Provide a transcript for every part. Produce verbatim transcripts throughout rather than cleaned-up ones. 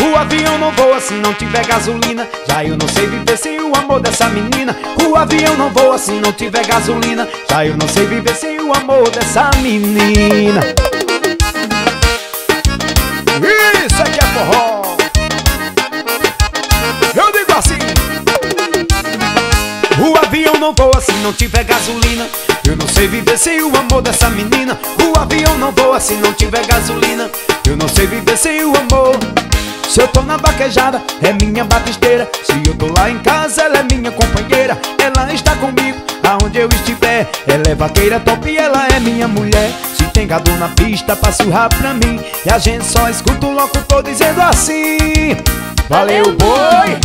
O avião não voa se não tiver gasolina. Já eu não sei viver sem o amor dessa menina. O avião não voa se não tiver gasolina. Já eu não sei viver sem o amor dessa menina. Isso aqui é forró. Eu digo assim: o avião não voa se não tiver gasolina. Eu não sei viver sem o amor dessa menina. O avião não voa se não tiver gasolina. Eu não sei viver sem o amor. Se eu tô na vaquejada, é minha batisteira. Se eu tô lá em casa, ela é minha companheira. Ela está comigo, aonde eu estiver. Ela é vaqueira top e ela é minha mulher. Se tem gado na pista, passa o rabo pra mim. E a gente só escuta o locutor dizendo assim: valeu, boi!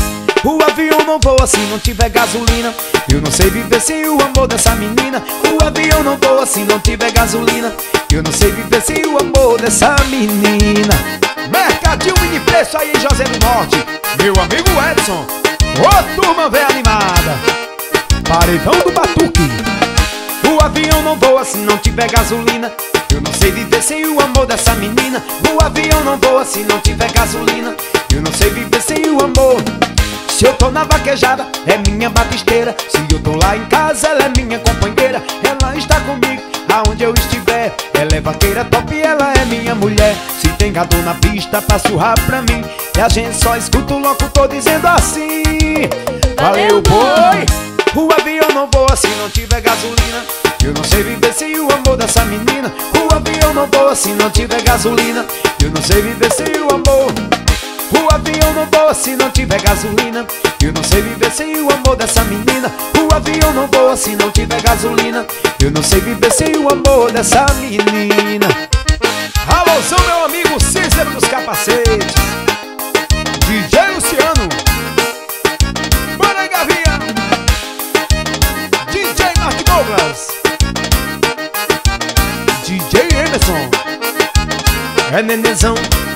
O avião não voa se não tiver gasolina. Eu não sei viver sem o amor dessa menina. O avião não voa se não tiver gasolina. Eu não sei viver sem o amor dessa menina. Mercadil Mini Preço aí, José do Norte. Meu amigo Edson. Ô turma velha animada. Pareidão do Batuque. O avião não voa se não tiver gasolina. Eu não sei viver sem o amor dessa menina. O avião não voa se não tiver gasolina. Eu não sei viver sem o amor. Se eu tô na vaquejada, é minha batisteira. Se eu tô lá em casa, ela é minha companheira. Ela está comigo, aonde eu estiver. Ela é vaqueira top e ela é minha mulher. Se tem gado na pista, passa o rabo pra mim. E a gente só escuta o locutor dizendo assim: valeu, boi! O avião não voa se não tiver gasolina. Eu não sei viver sem o amor dessa menina. O avião não voa se não tiver gasolina. Eu não sei viver sem o amor. O avião não voa se não tiver gasolina. Eu não sei viver sem o amor dessa menina. O avião não voa se não tiver gasolina. Eu não sei viver sem o amor dessa menina. Alôzão, meu amigo Cícero dos Capacetes, D J Luciano, Mano Gavinha, D J Marcos Douglas, D J Emerson. É nenezão.